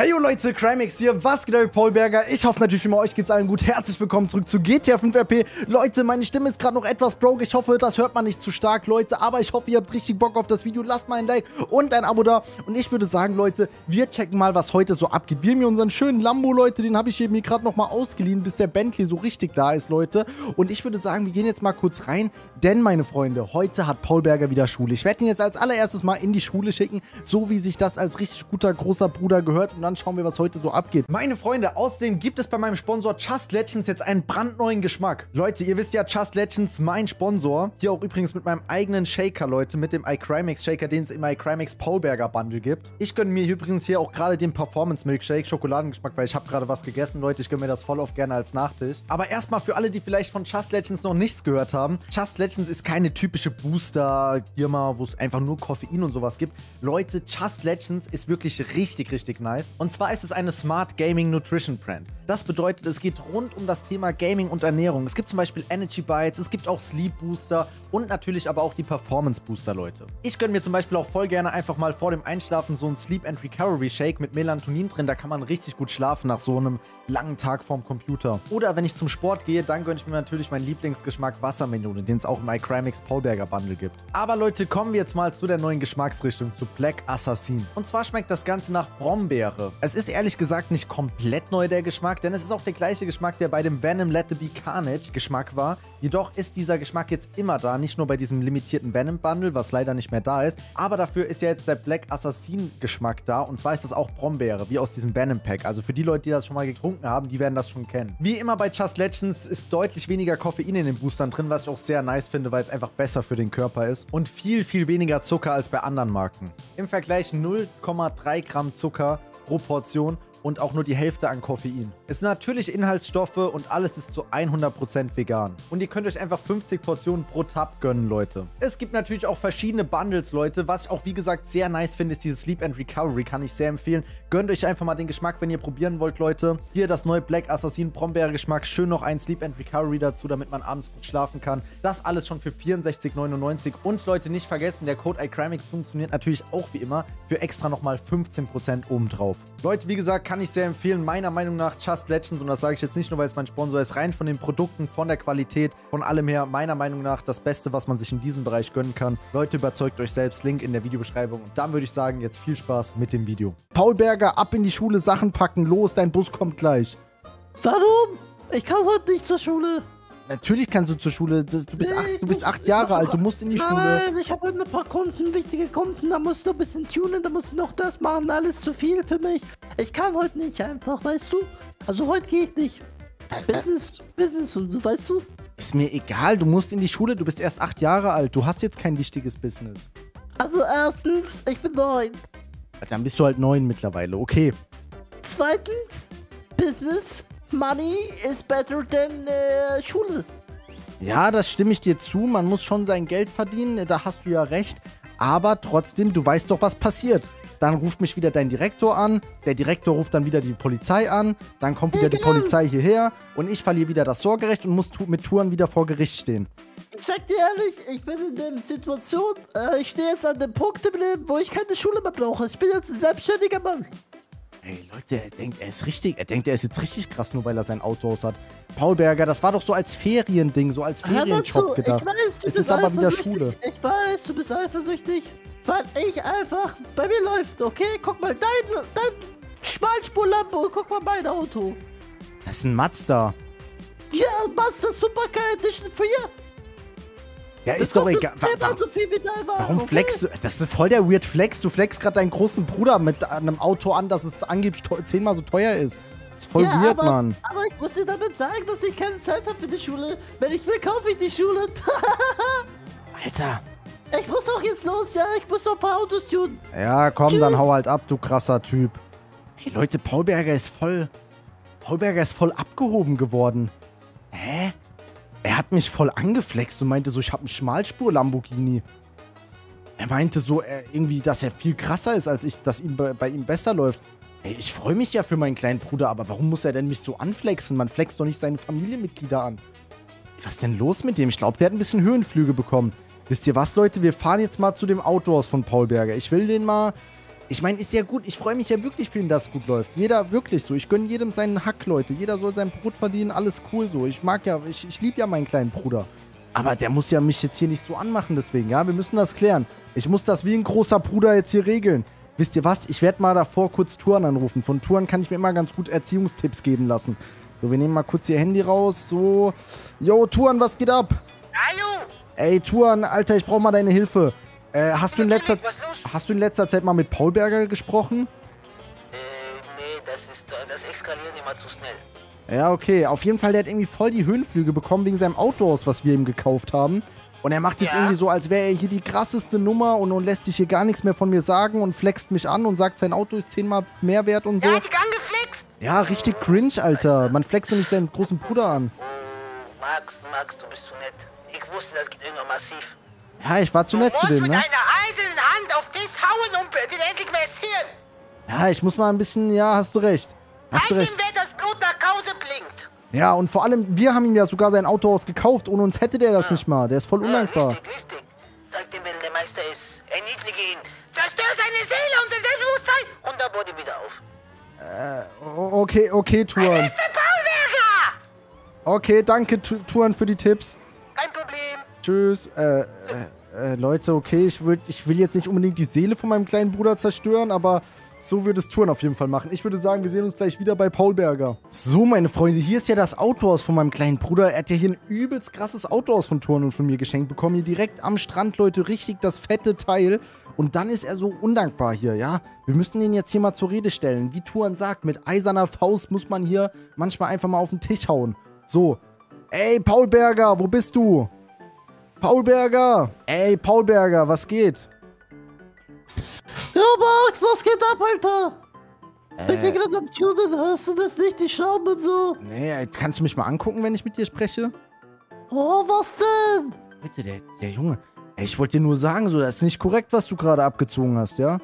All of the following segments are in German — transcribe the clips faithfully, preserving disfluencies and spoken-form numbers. Hey Leute, CryMix hier, was geht ab, Paul Berger? Ich hoffe natürlich immer, euch geht's allen gut. Herzlich willkommen zurück zu G T A fünf R P. Leute, meine Stimme ist gerade noch etwas broke. Ich hoffe, das hört man nicht zu stark, Leute. Aber ich hoffe, ihr habt richtig Bock auf das Video. Lasst mal ein Like und ein Abo da. Und ich würde sagen, Leute, wir checken mal, was heute so abgeht. Wir haben hier unseren schönen Lambo, Leute. Den habe ich hier mir gerade nochmal ausgeliehen, bis der Bentley so richtig da ist, Leute. Und ich würde sagen, wir gehen jetzt mal kurz rein. Denn, meine Freunde, heute hat Paul Berger wieder Schule. Ich werde ihn jetzt als allererstes mal in die Schule schicken, so wie sich das als richtig guter, großer Bruder gehört. Und dann schauen wir, was heute so abgeht. Meine Freunde, außerdem gibt es bei meinem Sponsor Just Legends jetzt einen brandneuen Geschmack. Leute, ihr wisst ja, Just Legends, mein Sponsor. Hier auch übrigens mit meinem eigenen Shaker, Leute, mit dem iCrimax Shaker, den es im iCrimax Paulberger Bundle gibt. Ich gönne mir übrigens hier auch gerade den Performance Milkshake, Schokoladengeschmack, weil ich habe gerade was gegessen, Leute. Ich gönne mir das voll auf gerne als Nachtisch. Aber erstmal für alle, die vielleicht von Just Legends noch nichts gehört haben. Just Legends ist keine typische Booster-Firma, wo es einfach nur Koffein und sowas gibt. Leute, Just Legends ist wirklich richtig, richtig nice. Und zwar ist es eine Smart Gaming Nutrition Brand. Das bedeutet, es geht rund um das Thema Gaming und Ernährung. Es gibt zum Beispiel Energy Bites, es gibt auch Sleep Booster und natürlich aber auch die Performance Booster, Leute. Ich gönne mir zum Beispiel auch voll gerne einfach mal vor dem Einschlafen so einen Sleep and Recovery Shake mit Melatonin drin. Da kann man richtig gut schlafen nach so einem langen Tag vorm Computer. Oder wenn ich zum Sport gehe, dann gönne ich mir natürlich meinen Lieblingsgeschmack Wassermelone, den es auch im iCrimax Paulberger Bundle gibt. Aber Leute, kommen wir jetzt mal zu der neuen Geschmacksrichtung, zu Black Assassin. Und zwar schmeckt das Ganze nach Brombeere. Es ist ehrlich gesagt nicht komplett neu, der Geschmack, denn es ist auch der gleiche Geschmack, der bei dem Venom Let It Be Carnage Geschmack war. Jedoch ist dieser Geschmack jetzt immer da, nicht nur bei diesem limitierten Venom Bundle, was leider nicht mehr da ist, aber dafür ist ja jetzt der Black Assassin Geschmack da, und zwar ist das auch Brombeere, wie aus diesem Venom Pack. Also für die Leute, die das schon mal getrunken haben, die werden das schon kennen. Wie immer bei Just Legends ist deutlich weniger Koffein in den Boostern drin, was ich auch sehr nice finde, weil es einfach besser für den Körper ist, und viel, viel weniger Zucker als bei anderen Marken. Im Vergleich null Komma drei Gramm Zucker pro Portion und auch nur die Hälfte an Koffein. Es sind natürlich Inhaltsstoffe und alles ist zu hundert Prozent vegan. Und ihr könnt euch einfach fünfzig Portionen pro Tab gönnen, Leute. Es gibt natürlich auch verschiedene Bundles, Leute. Was ich auch, wie gesagt, sehr nice finde, ist dieses Sleep and Recovery. Kann ich sehr empfehlen. Gönnt euch einfach mal den Geschmack, wenn ihr probieren wollt, Leute. Hier das neue Black Assassin Brombeere Geschmack. Schön noch ein Sleep and Recovery dazu, damit man abends gut schlafen kann. Das alles schon für vierundsechzig neunundneunzig. Und Leute, nicht vergessen, der Code iCrimax funktioniert natürlich auch wie immer für extra nochmal fünfzehn Prozent obendrauf. Leute, wie gesagt, kann ich sehr empfehlen. Meiner Meinung nach Just Legends, und das sage ich jetzt nicht nur, weil es mein Sponsor ist, rein von den Produkten, von der Qualität, von allem her, meiner Meinung nach das Beste, was man sich in diesem Bereich gönnen kann. Leute, überzeugt euch selbst. Link in der Videobeschreibung. Und dann würde ich sagen, jetzt viel Spaß mit dem Video. Paul Berger, ab in die Schule, Sachen packen, los, dein Bus kommt gleich. Warum? Ich kann heute nicht zur Schule. Natürlich kannst du zur Schule. Das, du bist, nee, acht, du bist acht Jahre alt, du musst in die nein, Schule. Nein, ich habe heute ein paar Kunden, wichtige Kunden, da musst du ein bisschen tunen, da musst du noch das machen, alles zu viel für mich. Ich kann heute nicht einfach, weißt du? Also heute geht nicht. Business, Business und so, weißt du? Ist mir egal, du musst in die Schule, du bist erst acht Jahre alt, du hast jetzt kein wichtiges Business. Also erstens, ich bin neun. Dann bist du halt neun mittlerweile, okay. Zweitens, Business. Money is better than äh, Schule. Ja, das stimme ich dir zu. Man muss schon sein Geld verdienen, da hast du ja recht. Aber trotzdem, du weißt doch, was passiert. Dann ruft mich wieder dein Direktor an, der Direktor ruft dann wieder die Polizei an, dann kommt wieder ja, genau. die Polizei hierher und ich verliere wieder das Sorgerecht und muss mit Thuan wieder vor Gericht stehen. Ich sag dir ehrlich, ich bin in der Situation, äh, ich stehe jetzt an dem Punkt im Leben, wo ich keine Schule mehr brauche. Ich bin jetzt ein selbstständiger Mann. Hey Leute, er denkt, er ist richtig, er denkt, er ist jetzt richtig krass, nur weil er sein Autohaus hat. Paul Berger, das war doch so als Feriending, so als Ferienjob gedacht. Ich weiß, du es bist ist aber wieder Schule. Ich weiß, du bist eifersüchtig, weil ich einfach bei mir läuft, okay? Guck mal, dein, dein Schmalspur-Lambo und guck mal mein Auto. Das ist ein Mazda. Ja, Mazda Supercar Edition vier. Ja, ist doch egal. Warum, so viel wie war, warum okay? flexst du? Das ist voll der weird Flex. Du flexst gerade deinen großen Bruder mit einem Auto an, dass es angeblich zehnmal so teuer ist. Das ist voll ja, weird, aber, Mann. Aber ich muss dir damit sagen, dass ich keine Zeit habe für die Schule. Wenn ich will, kaufe ich die Schule. Alter. Ich muss auch jetzt los, ja. Ich muss noch ein paar Autos tun. Ja, komm, Tschüss. Dann hau halt ab, du krasser Typ. Hey, Leute, Paul Berger ist voll... Paul Berger ist voll abgehoben geworden. Hä? Er hat mich voll angeflext und meinte so, ich habe einen Schmalspur-Lamborghini. Er meinte so er, irgendwie, dass er viel krasser ist, als ich, dass ihm bei, bei ihm besser läuft. Ey, ich freue mich ja für meinen kleinen Bruder, aber warum muss er denn mich so anflexen? Man flext doch nicht seine Familienmitglieder an. Was ist denn los mit dem? Ich glaube, der hat ein bisschen Höhenflüge bekommen. Wisst ihr was, Leute? Wir fahren jetzt mal zu dem Autohaus von Paul Berger. Ich will den mal... Ich meine, ist ja gut. Ich freue mich ja wirklich für ihn, dass es gut läuft. Jeder wirklich so. Ich gönne jedem seinen Hack, Leute. Jeder soll sein Brot verdienen. Alles cool so. Ich mag ja, ich, ich liebe ja meinen kleinen Bruder. Aber der muss ja mich jetzt hier nicht so anmachen deswegen, ja? Wir müssen das klären. Ich muss das wie ein großer Bruder jetzt hier regeln. Wisst ihr was? Ich werde mal davor kurz Thuan anrufen. Von Thuan kann ich mir immer ganz gut Erziehungstipps geben lassen. So, wir nehmen mal kurz ihr Handy raus. So. Yo, Thuan, was geht ab? Hallo. Ey, Thuan, Alter, ich brauche mal deine Hilfe. Äh, hast du in letzter, hast du in letzter Zeit mal mit Paul Berger gesprochen? Äh, nee, das ist, das eskaliert immer zu schnell. Ja, okay. Auf jeden Fall, der hat irgendwie voll die Höhenflüge bekommen wegen seinem Autohaus, was wir ihm gekauft haben. Und er macht jetzt ja irgendwie so, als wäre er hier die krasseste Nummer und, und lässt sich hier gar nichts mehr von mir sagen und flext mich an und sagt, sein Auto ist zehnmal mehr wert und so. Ja, die angeflext. Ja, richtig cringe, Alter. Man flext doch nicht seinen großen Bruder an. Oh, Max, Max, du bist zu nett. Ich wusste, das geht irgendwann massiv. Ja, ich war zu nett zu dem, ne? Du musst mit einer eisernen Hand auf dich hauen und den endlich messieren. Ja, ich muss mal ein bisschen... Ja, hast du recht. Hast du recht. Wer das Blut nach Hause blinkt. Ja, und vor allem, wir haben ihm ja sogar sein Autohaus gekauft. Ohne uns hätte der das nicht mal. Der ist voll undankbar. Ja, richtig, richtig. Sag dem, wenn der Meister ist. Erniedrige ihn. Zerstör seine Seele und sein Selbstbewusstsein. Und da wurde wieder auf. Äh, okay, okay, Thuan. Das ist der Paulberger! Okay, danke, Thuan, für die Tipps. Kein Problem. Tschüss. Äh, äh, äh, Leute, okay, ich will, ich will jetzt nicht unbedingt die Seele von meinem kleinen Bruder zerstören, aber so würde es Thuan auf jeden Fall machen. Ich würde sagen, wir sehen uns gleich wieder bei Paul Berger. So, meine Freunde, hier ist ja das Autohaus von meinem kleinen Bruder. Er hat ja hier ein übelst krasses Autohaus von Thuan und von mir geschenkt bekommen. Hier direkt am Strand, Leute, richtig das fette Teil. Und dann ist er so undankbar hier, ja? Wir müssen den jetzt hier mal zur Rede stellen. Wie Thuan sagt, mit eiserner Faust muss man hier manchmal einfach mal auf den Tisch hauen. So. Ey, Paul Berger, wo bist du? Paul Berger! Ey, Paul Berger, was geht? Ja, Max, was geht ab, Alter? Äh, ich bin gerade am Tunen, hörst du das nicht? Die Schrauben und so. Nee, kannst du mich mal angucken, wenn ich mit dir spreche? Oh, was denn? Bitte, der, der Junge. Ich wollte dir nur sagen, so, das ist nicht korrekt, was du gerade abgezogen hast, ja?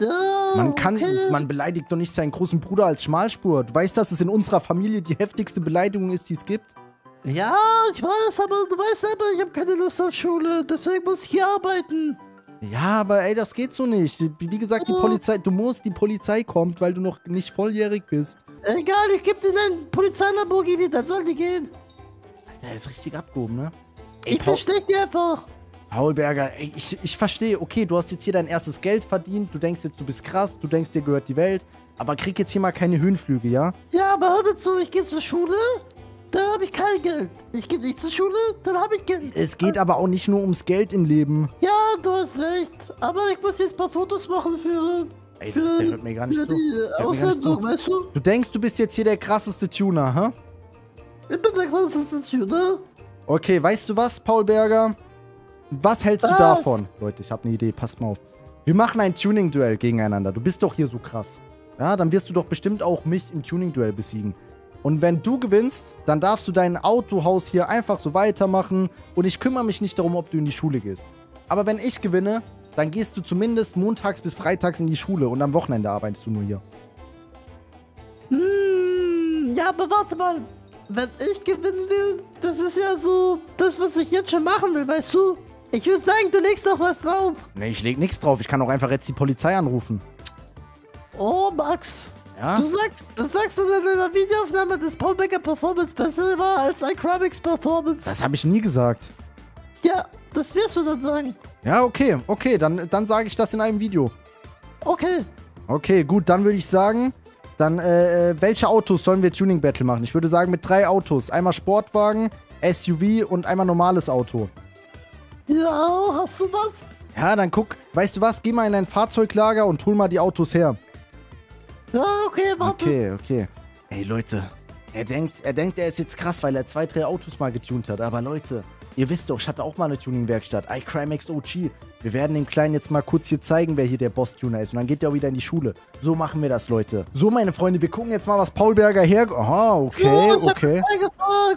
Ja, man kann, okay. Man beleidigt doch nicht seinen großen Bruder als Schmalspur. Du weißt, dass es in unserer Familie die heftigste Beleidigung ist, die es gibt? Ja, ich weiß, aber du weißt selber, ich habe keine Lust auf Schule, deswegen muss ich hier arbeiten. Ja, aber ey, das geht so nicht. Wie gesagt, die Polizei, du musst, die Polizei kommt, weil du noch nicht volljährig bist. Egal, ich geb dir einen Polizei-Lamborghini, dann soll die gehen. Alter, der ist richtig abgehoben, ne? Ey, ich verstehe dich einfach. Paul Berger, ey, ich, ich verstehe, okay, du hast jetzt hier dein erstes Geld verdient, du denkst jetzt, du bist krass, du denkst, dir gehört die Welt, aber krieg jetzt hier mal keine Höhenflüge, ja? Ja, aber hör mir zu, ich gehe zur Schule. Dann habe ich kein Geld. Ich gehe nicht zur Schule, dann habe ich Geld. Es geht aber auch nicht nur ums Geld im Leben. Ja, du hast recht. Aber ich muss jetzt ein paar Fotos machen für... Ey, für, der hört mir gar nicht zu. Ausländerung, weißt du? Du denkst, du bist jetzt hier der krasseste Tuner, hä? Huh? Ich bin der krasseste Tuner. Okay, weißt du was, Paul Berger? Was hältst ah. du davon? Leute, ich habe eine Idee, passt mal auf. Wir machen ein Tuning-Duell gegeneinander. Du bist doch hier so krass. Ja, dann wirst du doch bestimmt auch mich im Tuning-Duell besiegen. Und wenn du gewinnst, dann darfst du dein Autohaus hier einfach so weitermachen und ich kümmere mich nicht darum, ob du in die Schule gehst. Aber wenn ich gewinne, dann gehst du zumindest montags bis freitags in die Schule und am Wochenende arbeitest du nur hier. Hm, ja, aber warte mal. Wenn ich gewinne, das ist ja so das, was ich jetzt schon machen will, weißt du? Ich würde sagen, du legst doch was drauf. Nee, ich leg nichts drauf. Ich kann auch einfach jetzt die Polizei anrufen. Oh, Max. Ja? Du sagst, du sagst in deiner Videoaufnahme, dass Paul Berger Performance besser war als iCrimax Performance. Das habe ich nie gesagt. Ja, das wirst du dann sagen. Ja, okay, okay, dann, dann sage ich das in einem Video. Okay. Okay, gut, dann würde ich sagen, dann, äh, welche Autos sollen wir Tuning Battle machen? Ich würde sagen, mit drei Autos. Einmal Sportwagen, S U V und einmal normales Auto. Ja, hast du was? Ja, dann guck, weißt du was, geh mal in dein Fahrzeuglager und hol mal die Autos her. Ja, okay, warte. Okay, okay. Ey, Leute, er denkt, er denkt, er ist jetzt krass, weil er zwei, drei Autos mal getunt hat. Aber Leute, ihr wisst doch, ich hatte auch mal eine Tuning-Werkstatt. iCrimax O G. Wir werden dem Kleinen jetzt mal kurz hier zeigen, wer hier der Boss-Tuner ist. Und dann geht er auch wieder in die Schule. So machen wir das, Leute. So, meine Freunde, wir gucken jetzt mal, was Paul Berger her... Aha, okay, ja, ich okay.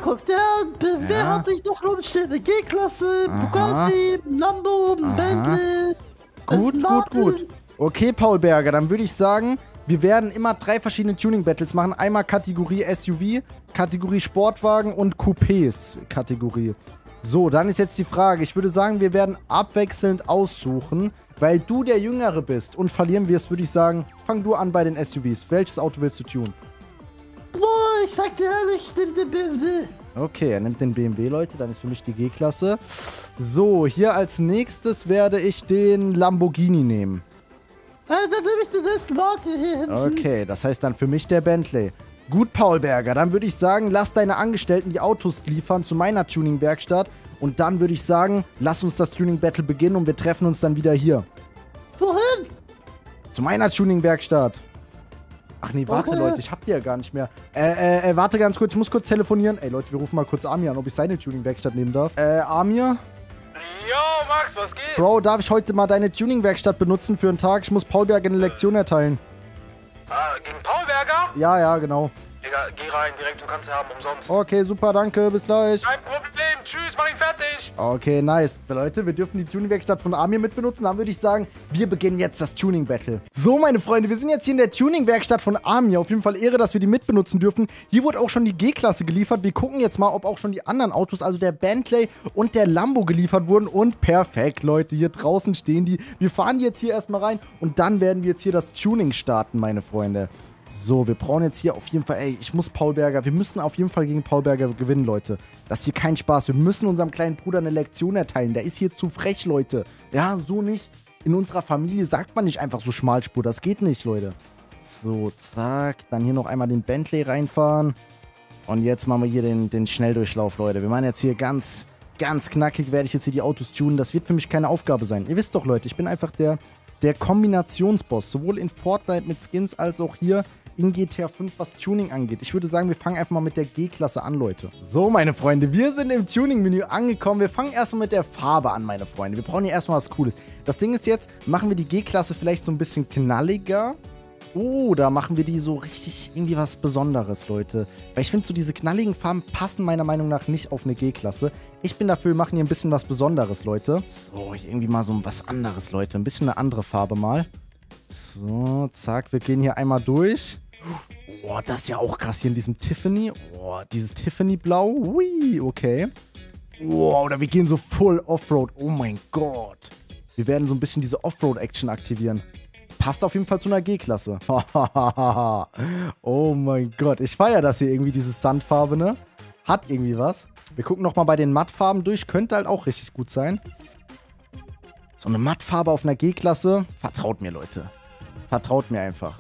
Guck dir an, wer ja. hat dich noch rumstehen? Eine G-Klasse, Bugatti, Lambo, Bentley. Gut, gut, gut. Okay, Paul Berger, dann würde ich sagen... Wir werden immer drei verschiedene Tuning-Battles machen. Einmal Kategorie S U V, Kategorie Sportwagen und Coupés-Kategorie. So, dann ist jetzt die Frage. Ich würde sagen, wir werden abwechselnd aussuchen, Weil du der Jüngere bist und verlieren wirst, würde ich sagen, fang du an bei den S U Vs. Welches Auto willst du tunen? Boah, ich sag dir ehrlich, ich nehm den B M W. Okay, er nimmt den B M W, Leute. Dann ist für mich die G-Klasse. So, hier als nächstes werde ich den Lamborghini nehmen. Ja, dann nehme ich den Aston Martin hier hinten. Okay, das heißt dann für mich der Bentley. Gut, Paul Berger, dann würde ich sagen, lass deine Angestellten die Autos liefern zu meiner Tuning-Werkstatt. Und dann würde ich sagen, lass uns das Tuning-Battle beginnen und wir treffen uns dann wieder hier. Wohin? Zu meiner Tuning-Werkstatt. Ach nee, warte, okay. Leute, ich hab die ja gar nicht mehr. Äh, äh, warte ganz kurz, ich muss kurz telefonieren. Ey, Leute, wir rufen mal kurz Amir an, ob ich seine Tuning-Werkstatt nehmen darf. Äh, Amir? Yo, Max, was geht? Bro, darf ich heute mal deine Tuning-Werkstatt benutzen für einen Tag? Ich muss Paul Berger eine Lektion erteilen. Ah, gegen Paul Berger? Ja, ja, genau. Digga, geh rein, direkt, du kannst ja haben, umsonst. Okay, super, danke, bis gleich. Kein Problem, tschüss, mach ihn fertig. Okay, nice. Leute, wir dürfen die Tuning-Werkstatt von Amir mitbenutzen. Dann würde ich sagen, wir beginnen jetzt das Tuning-Battle. So, meine Freunde, wir sind jetzt hier in der Tuning-Werkstatt von Amir. Auf jeden Fall Ehre, dass wir die mitbenutzen dürfen. Hier wurde auch schon die G-Klasse geliefert. Wir gucken jetzt mal, ob auch schon die anderen Autos, also der Bentley und der Lambo geliefert wurden. Und perfekt, Leute, hier draußen stehen die. Wir fahren jetzt hier erstmal rein und dann werden wir jetzt hier das Tuning starten, meine Freunde. So, wir brauchen jetzt hier auf jeden Fall, ey, ich muss Paul Berger, wir müssen auf jeden Fall gegen Paul Berger gewinnen, Leute. Das ist hier kein Spaß, wir müssen unserem kleinen Bruder eine Lektion erteilen, der ist hier zu frech, Leute. Ja, so nicht, in unserer Familie sagt man nicht einfach so Schmalspur, das geht nicht, Leute. So, zack, dann hier noch einmal den Bentley reinfahren. Und jetzt machen wir hier den, den Schnelldurchlauf, Leute. Wir machen jetzt hier ganz, ganz knackig, werde ich jetzt hier die Autos tunen, das wird für mich keine Aufgabe sein. Ihr wisst doch, Leute, ich bin einfach der... Der Kombinationsboss, sowohl in Fortnite mit Skins als auch hier in G T A fünf, was Tuning angeht. Ich würde sagen, wir fangen einfach mal mit der G-Klasse an, Leute. So, meine Freunde, wir sind im Tuning-Menü angekommen. Wir fangen erstmal mit der Farbe an, meine Freunde. Wir brauchen hier erstmal was Cooles. Das Ding ist jetzt, machen wir die G-Klasse vielleicht so ein bisschen knalliger. Oder machen wir die so richtig irgendwie was Besonderes, Leute. Weil ich finde, so diese knalligen Farben passen meiner Meinung nach nicht auf eine G-Klasse. Ich bin dafür, wir machen hier ein bisschen was Besonderes, Leute. So, hier irgendwie mal so was anderes, Leute. Ein bisschen eine andere Farbe mal. So, zack, wir gehen hier einmal durch. Oh, das ist ja auch krass hier in diesem Tiffany. Oh, dieses Tiffany-Blau. Ui, okay. Oh, oder wir gehen so full Offroad. Oh mein Gott. Wir werden so ein bisschen diese Offroad-Action aktivieren. Passt auf jeden Fall zu einer G-Klasse. Oh mein Gott. Ich feiere das hier irgendwie, dieses Sandfarbene. Hat irgendwie was. Wir gucken nochmal bei den Mattfarben durch. Könnte halt auch richtig gut sein. So eine Mattfarbe auf einer G-Klasse. Vertraut mir, Leute. Vertraut mir einfach.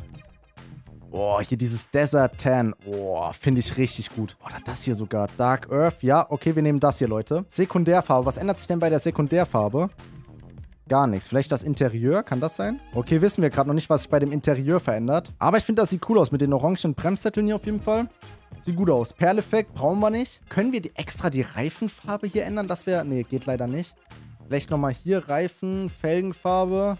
Boah, hier dieses Desert Tan. Boah, finde ich richtig gut. Oder das hier sogar. Dark Earth. Ja, okay, wir nehmen das hier, Leute. Sekundärfarbe. Was ändert sich denn bei der Sekundärfarbe? Gar nichts. Vielleicht das Interieur, kann das sein? Okay, wissen wir gerade noch nicht, was sich bei dem Interieur verändert. Aber ich finde, das sieht cool aus mit den orangen Bremssätteln hier auf jeden Fall. Sieht gut aus. Perleffekt brauchen wir nicht. Können wir die extra die Reifenfarbe hier ändern? Das wäre... Nee, geht leider nicht. Vielleicht nochmal hier Reifen, Felgenfarbe.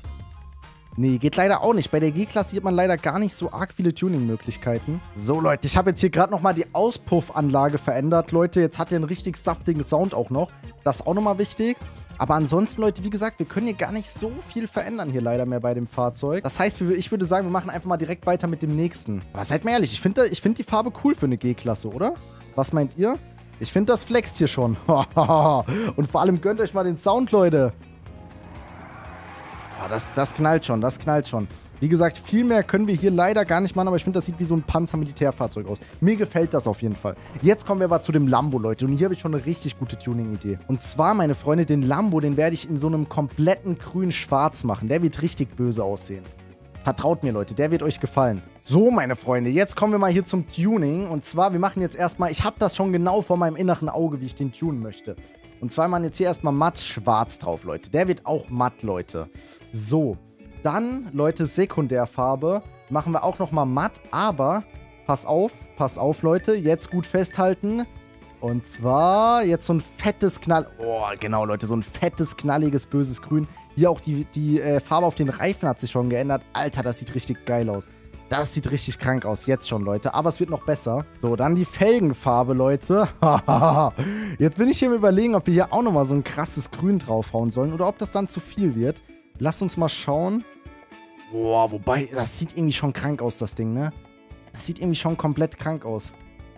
Nee, geht leider auch nicht. Bei der G-Klasse hat man leider gar nicht so arg viele Tuning-Möglichkeiten. So, Leute, ich habe jetzt hier gerade nochmal die Auspuffanlage verändert. Leute, jetzt hat er einen richtig saftigen Sound auch noch. Das ist auch nochmal wichtig. Aber ansonsten, Leute, wie gesagt, wir können hier gar nicht so viel verändern hier leider mehr bei dem Fahrzeug. Das heißt, ich würde sagen, wir machen einfach mal direkt weiter mit dem nächsten. Aber seid mal ehrlich, ich finde ich find die Farbe cool für eine G-Klasse, oder? Was meint ihr? Ich finde, das flext hier schon. Und vor allem gönnt euch mal den Sound, Leute. Oh, das, das knallt schon, das knallt schon. Wie gesagt, viel mehr können wir hier leider gar nicht machen, aber ich finde, das sieht wie so ein Panzermilitärfahrzeug aus. Mir gefällt das auf jeden Fall. Jetzt kommen wir aber zu dem Lambo, Leute. Und hier habe ich schon eine richtig gute Tuning-Idee. Und zwar, meine Freunde, den Lambo, den werde ich in so einem kompletten grün-schwarz machen. Der wird richtig böse aussehen. Vertraut mir, Leute, der wird euch gefallen. So, meine Freunde, jetzt kommen wir mal hier zum Tuning. Und zwar, wir machen jetzt erstmal, ich habe das schon genau vor meinem inneren Auge, wie ich den tunen möchte. Und zwar machen wir jetzt hier erstmal matt schwarz drauf, Leute. Der wird auch matt, Leute. So, dann, Leute, Sekundärfarbe machen wir auch nochmal matt. Aber, pass auf, pass auf, Leute, jetzt gut festhalten. Und zwar jetzt so ein fettes Knall... Oh, genau, Leute, so ein fettes, knalliges, böses Grün. Hier auch die, die äh, Farbe auf den Reifen hat sich schon geändert. Alter, das sieht richtig geil aus. Das sieht richtig krank aus, jetzt schon, Leute. Aber es wird noch besser. So, dann die Felgenfarbe, Leute. Jetzt bin ich hier im Überlegen, ob wir hier auch nochmal so ein krasses Grün draufhauen sollen. Oder ob das dann zu viel wird. Lass uns mal schauen. Boah, wobei, das sieht irgendwie schon krank aus, das Ding, ne? Das sieht irgendwie schon komplett krank aus.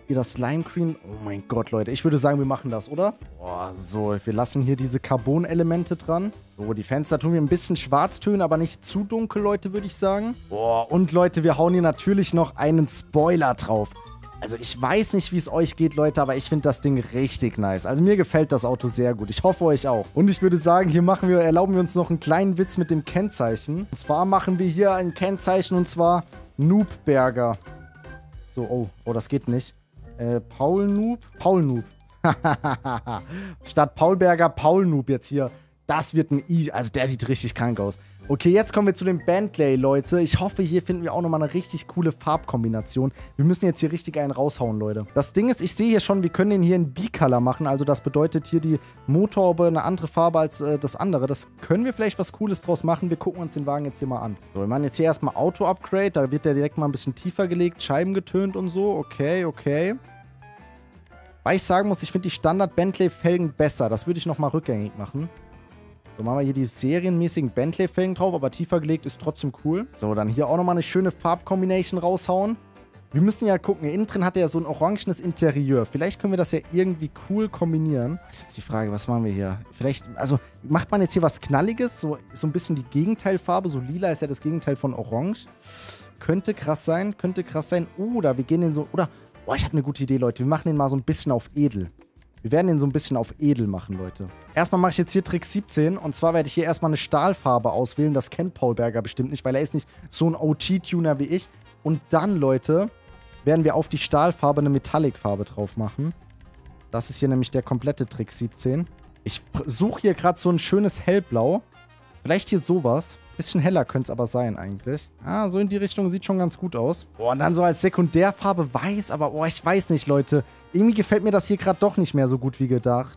Hier das Lime Green. Oh mein Gott, Leute. Ich würde sagen, wir machen das, oder? Boah, so. Wir lassen hier diese Carbon-Elemente dran. So, die Fenster tun wir ein bisschen schwarztönen, aber nicht zu dunkel, Leute, würde ich sagen. Boah, und Leute, wir hauen hier natürlich noch einen Spoiler drauf. Also ich weiß nicht, wie es euch geht, Leute, aber ich finde das Ding richtig nice. Also mir gefällt das Auto sehr gut. Ich hoffe, euch auch. Und ich würde sagen, hier machen wir, erlauben wir uns noch einen kleinen Witz mit dem Kennzeichen. Und zwar machen wir hier ein Kennzeichen, und zwar Noob Berger. So, oh, oh, das geht nicht. Äh, Paul Noob? Paul Noob. Statt Paul Berger, Paul Noob jetzt hier. Das wird ein I. Also der sieht richtig krank aus. Okay, jetzt kommen wir zu dem Bentley, Leute. Ich hoffe, hier finden wir auch nochmal eine richtig coole Farbkombination. Wir müssen jetzt hier richtig einen raushauen, Leute. Das Ding ist, ich sehe hier schon, wir können den hier in Bicolor machen. Also das bedeutet hier die Motorhaube eine andere Farbe als äh, das andere. Das können wir vielleicht was Cooles draus machen. Wir gucken uns den Wagen jetzt hier mal an. So, wir machen jetzt hier erstmal Auto-Upgrade. Da wird der direkt mal ein bisschen tiefer gelegt, Scheiben getönt und so. Okay, okay. Weil ich sagen muss, ich finde die Standard-Bentley-Felgen besser. Das würde ich nochmal rückgängig machen. So, machen wir hier die serienmäßigen Bentley-Felgen drauf, aber tiefer gelegt ist trotzdem cool. So, dann hier auch nochmal eine schöne Farbkombination raushauen. Wir müssen ja gucken, hier innen drin hat er ja so ein orangenes Interieur. Vielleicht können wir das ja irgendwie cool kombinieren. Das ist jetzt die Frage, was machen wir hier? Vielleicht, also macht man jetzt hier was Knalliges, so, so ein bisschen die Gegenteilfarbe. So lila ist ja das Gegenteil von orange. Könnte krass sein, könnte krass sein. Oder wir gehen den so, oder, boah, ich habe eine gute Idee, Leute. Wir machen den mal so ein bisschen auf edel. Wir werden den so ein bisschen auf edel machen, Leute. Erstmal mache ich jetzt hier Trick siebzehn. Und zwar werde ich hier erstmal eine Stahlfarbe auswählen. Das kennt Paul Berger bestimmt nicht, weil er ist nicht so ein O G-Tuner wie ich. Und dann, Leute, werden wir auf die Stahlfarbe eine Metallic-Farbe drauf machen. Das ist hier nämlich der komplette Trick siebzehn. Ich suche hier gerade so ein schönes Hellblau. Vielleicht hier sowas. Bisschen heller könnte es aber sein eigentlich. Ah, so in die Richtung sieht schon ganz gut aus. Boah, und dann so als Sekundärfarbe weiß, aber oh, ich weiß nicht, Leute. Irgendwie gefällt mir das hier gerade doch nicht mehr so gut wie gedacht.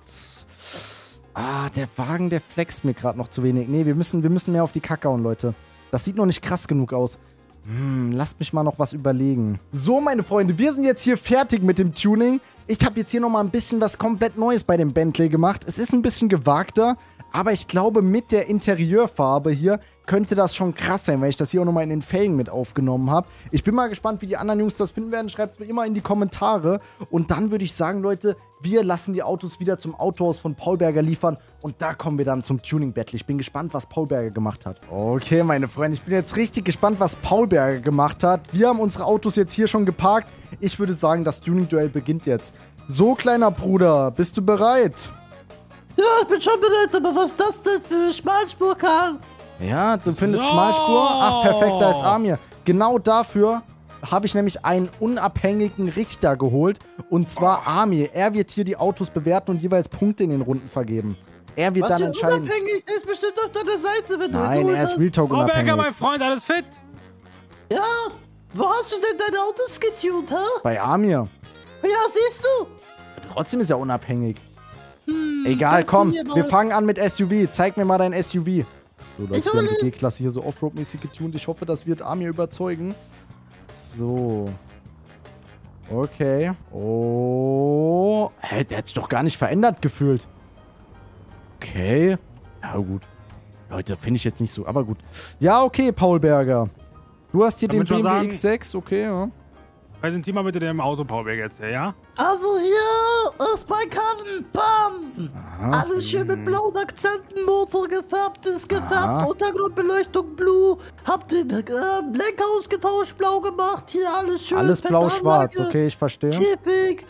Ah, der Wagen, der flext mir gerade noch zu wenig. Nee, wir müssen, wir müssen mehr auf die Kacke hauen, Leute. Das sieht noch nicht krass genug aus. Hm, lasst mich mal noch was überlegen. So, meine Freunde, wir sind jetzt hier fertig mit dem Tuning. Ich habe jetzt hier nochmal ein bisschen was komplett Neues bei dem Bentley gemacht. Es ist ein bisschen gewagter, aber ich glaube, mit der Interieurfarbe hier könnte das schon krass sein, weil ich das hier auch nochmal in den Felgen mit aufgenommen habe. Ich bin mal gespannt, wie die anderen Jungs das finden werden. Schreibt es mir immer in die Kommentare. Und dann würde ich sagen, Leute, wir lassen die Autos wieder zum Autohaus von Paul Berger liefern. Und da kommen wir dann zum Tuning-Battle. Ich bin gespannt, was Paul Berger gemacht hat. Okay, meine Freunde, ich bin jetzt richtig gespannt, was Paul Berger gemacht hat. Wir haben unsere Autos jetzt hier schon geparkt. Ich würde sagen, das Tuning-Duell beginnt jetzt. So, kleiner Bruder, bist du bereit? Ja, ich bin schon bereit, aber was ist das denn für eine Schmalspurkarte? Ja, du findest so. Schmalspur. Ach, perfekt, da ist Amir. Genau dafür habe ich nämlich einen unabhängigen Richter geholt. Und zwar Amir. Er wird hier die Autos bewerten und jeweils Punkte in den Runden vergeben. Er wird Was dann entscheiden. Unabhängig? Der ist bestimmt auf deiner Seite, wenn Nein, du er ist Real Talk unabhängig. Paul Berger, mein Freund, alles fit? Ja, wo hast du denn deine Autos getuned, hä? Bei Amir. Ja, siehst du. Trotzdem ist er unabhängig. Hm, egal, komm, wir fangen an mit S U V. Zeig mir mal dein S U V. So, Leute, wir haben die G-Klasse hier so Offroad-mäßig getuned. Ich hoffe, das wird Amir überzeugen. So. Okay. Oh. Hä, der hat sich doch gar nicht verändert gefühlt. Okay. Ja, gut. Leute, finde ich jetzt nicht so, aber gut. Ja, okay, Paul Berger. Du hast hier Damit den B M W X sechs, okay, ja. Präsentier mal bitte dem Auto, Paul Berger, jetzt her, ja? Also hier ist mein Karten, bam! Aha. Alles schön mit blauen Akzenten, Motor gefärbt, ist gefärbt, Aha. Untergrundbeleuchtung blue, hab den äh, Lenker ausgetauscht, blau gemacht, hier alles schön. Alles blau-schwarz, okay, ich verstehe. Käfig,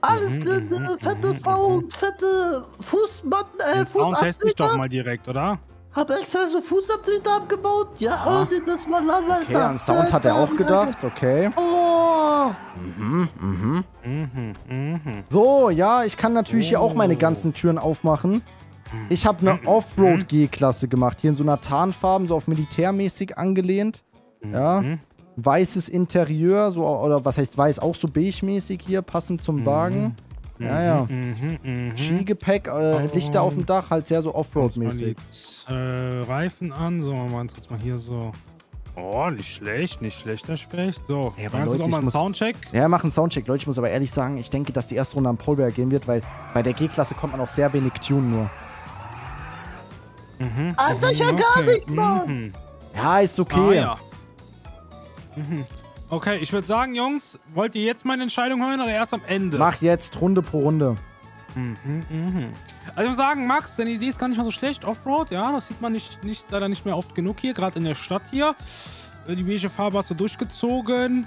alles drin, mhm. fette Sound, fette Fußmatten, äh, den Sound teste ich doch mal direkt, oder? Hab extra so Fußabtritte abgebaut. Ja, ah. oh, das war lang, Alter. Okay, an Sound hat er auch gedacht. Okay. Oh. Mhm, mhm. Mhm, mhm. So, ja, ich kann natürlich oh. hier auch meine ganzen Türen aufmachen. Ich habe eine Offroad-G-Klasse gemacht. Hier in so einer Tarnfarben, so auf militärmäßig angelehnt. Ja. Weißes Interieur, so, oder was heißt weiß? Auch so beige-mäßig hier, passend zum Wagen. Ja, ja. Ski-Gepäck, äh, oh. Lichter auf dem Dach, halt sehr so Offroad-mäßig. Äh, Reifen an, so, machen wir uns mal hier so. Oh, nicht schlecht, nicht schlechter Specht. So, ja, aber Leute, auch mal einen muss, Soundcheck? Ja, machen Soundcheck. Leute, ich muss aber ehrlich sagen, ich denke, dass die erste Runde an Paul Berger gehen wird, weil bei der G-Klasse kommt man auch sehr wenig Tune nur. Mhm. Alter, ich ja gar nicht, Mann! Mhm. Ja, ist okay. Ah, ja. Mhm. Okay, ich würde sagen, Jungs, wollt ihr jetzt meine Entscheidung hören oder erst am Ende? Mach jetzt Runde pro Runde. Mhm, mhm. Also ich muss sagen, Max, deine Idee ist gar nicht mal so schlecht. Offroad, ja, das sieht man nicht, nicht, leider nicht mehr oft genug hier, gerade in der Stadt hier. Die beige Farbe hast du durchgezogen.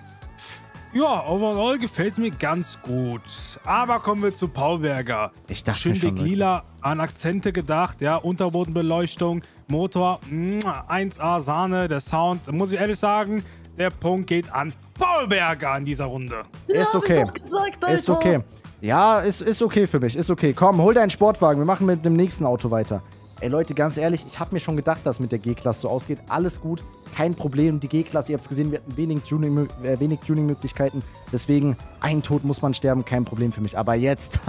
Ja, overall gefällt es mir ganz gut. Aber kommen wir zu Paulberger. Ich dachte schon, Schindig lila, an Akzente gedacht, ja, Unterbodenbeleuchtung, Motor, eins A Sahne, der Sound. Da muss ich ehrlich sagen, der Punkt geht an Paulberger in dieser Runde. Ja, ist okay. Hab ich doch gesagt, Alter. Ist okay. Ja, ist, ist okay für mich, ist okay. Komm, hol deinen Sportwagen, wir machen mit dem nächsten Auto weiter. Ey Leute, ganz ehrlich, ich habe mir schon gedacht, dass mit der G-Klasse so ausgeht. Alles gut, kein Problem. Die G-Klasse, ihr habt es gesehen, wir hatten wenig Tuning, äh, wenig Tuning-Möglichkeiten. Deswegen, ein Tod muss man sterben, kein Problem für mich. Aber jetzt,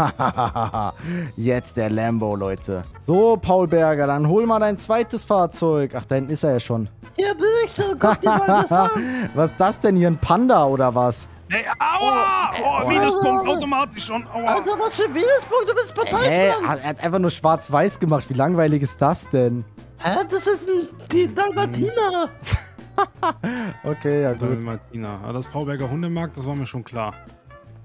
jetzt der Lambo, Leute. So, Paulberger, dann hol mal dein zweites Fahrzeug. Ach, da hinten ist er ja schon. Hier bin ich schon, guck dir mal das an. Was ist das denn hier, ein Panda oder was? Ey, aua! Oh, oh, Minuspunkt automatisch schon. Aua. Alter, was für Minuspunkt? Du bist Parteispieler. Er hat einfach nur schwarz-weiß gemacht. Wie langweilig ist das denn? Hä? Das ist ein die Dalmatiner. Okay, ja gut. Dalmatiner. Aber das Paulberger Hundemarkt, das war mir schon klar.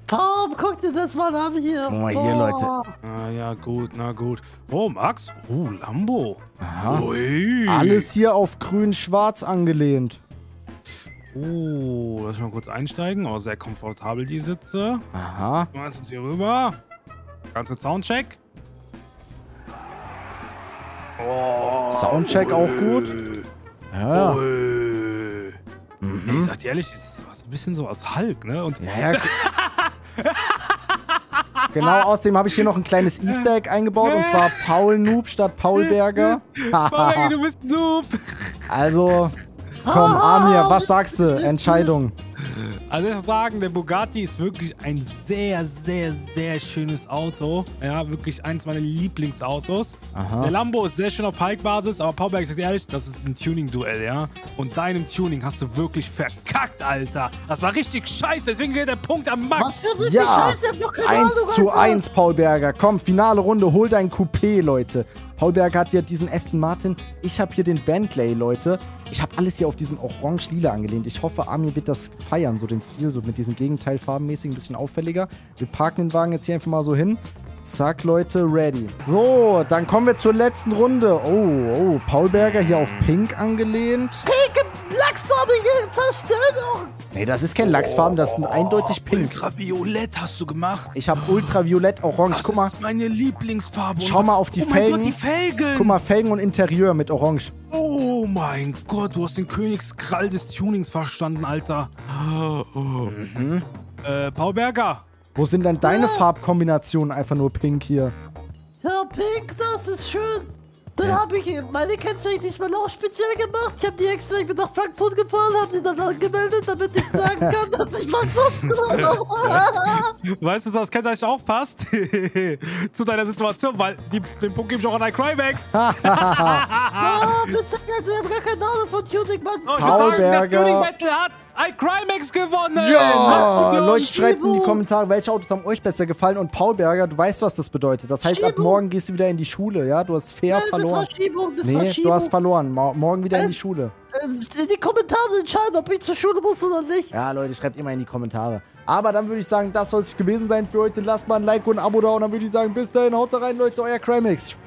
Tom, guck dir das mal an hier. Guck mal hier, oh. Leute. Na ja, gut, na gut. Oh, Max. Oh, Lambo. Aha. Ui. Alles hier auf grün-schwarz angelehnt. Oh, lass mich mal kurz einsteigen. Oh, sehr komfortabel die Sitze. Aha. Du machst jetzt hier rüber. Ganz kurz Soundcheck. Oh, Soundcheck oh, auch gut. Ja. Oh, mhm. Ich sag dir ehrlich, das ist ein bisschen so aus Hulk, ne? Und ja, ja. Genau, außerdem habe ich hier noch ein kleines Easter Egg eingebaut. Und zwar Paul Noob statt Paulberger. Paulberger, du bist ein Noob. Also... Komm, Amir, was sagst du? Entscheidung. Also ich muss sagen, der Bugatti ist wirklich ein sehr, sehr, sehr schönes Auto. Ja, wirklich eins meiner Lieblingsautos. Aha. Der Lambo ist sehr schön auf Hulk-Basis, aber Paulberger, ich sag dir ehrlich, das ist ein Tuning-Duell, ja. Und deinem Tuning hast du wirklich verkackt, Alter. Das war richtig scheiße, deswegen geht der Punkt am Max. Was für richtig ja. Scheiße, ich hab doch keine Ahnung. eins zu eins, Paulberger. Komm, finale Runde, hol dein Coupé, Leute. Paulberger hat hier diesen Aston Martin. Ich habe hier den Bentley, Leute. Ich habe alles hier auf diesem Orange-Lila angelehnt. Ich hoffe, Amir wird das feiern, so den Stil, so mit diesem Gegenteil farbenmäßig ein bisschen auffälliger. Wir parken den Wagen jetzt hier einfach mal so hin. Zack, Leute, ready. So, dann kommen wir zur letzten Runde. Oh, oh, Paulberger hier auf Pink angelehnt. Pink im Lachsfarben zerstört auch. Nee, das ist kein Lachsfarben, das ist ein eindeutig Pink. Ultraviolett hast du gemacht. Ich habe Ultraviolett, Orange. Das Guck mal. Das ist meine Lieblingsfarbe. Schau mal auf die oh Felgen. Mein Gott, die Felgen. Guck mal, Felgen und Interieur mit Orange. Oh mein Gott, du hast den Königskrall des Tunings verstanden, Alter. Mhm. Äh, Paulberger. Wo sind denn deine ja. Farbkombinationen? Einfach nur Pink hier. Ja, Pink, das ist schön. Dann ja. habe ich meine Kennzeichen diesmal auch speziell gemacht. Ich habe die extra, ich bin nach Frankfurt gefahren, habe die dann angemeldet, damit ich sagen kann, dass ich mein Kopf. Weißt du, dass das Kennzeichen auch passt? Zu deiner Situation, weil die, den Punkt gebe ich auch an iCrimax. Ja, bitte, ich habe gar keine Ahnung von Tuning, Mann. Oh, ich würde sagen, das Tuning Battle hat iCrimax gewonnen! Ja! Leute, schreibt in die Kommentare, welche Autos haben euch besser gefallen. Und Paulberger, du weißt, was das bedeutet. Das heißt, Schiebung. Ab morgen gehst du wieder in die Schule, ja? Du hast fair Nein, verloren. Das war Schiebung, das nee, war Schiebung. Du hast verloren. Morgen wieder äh, in die Schule. Äh, die Kommentare entscheiden, ob ich zur Schule muss oder nicht. Ja, Leute, schreibt immer in die Kommentare. Aber dann würde ich sagen, das soll es gewesen sein für heute. Lasst mal ein Like und ein Abo da. Und dann würde ich sagen, bis dahin, haut da rein, Leute, euer CryMix.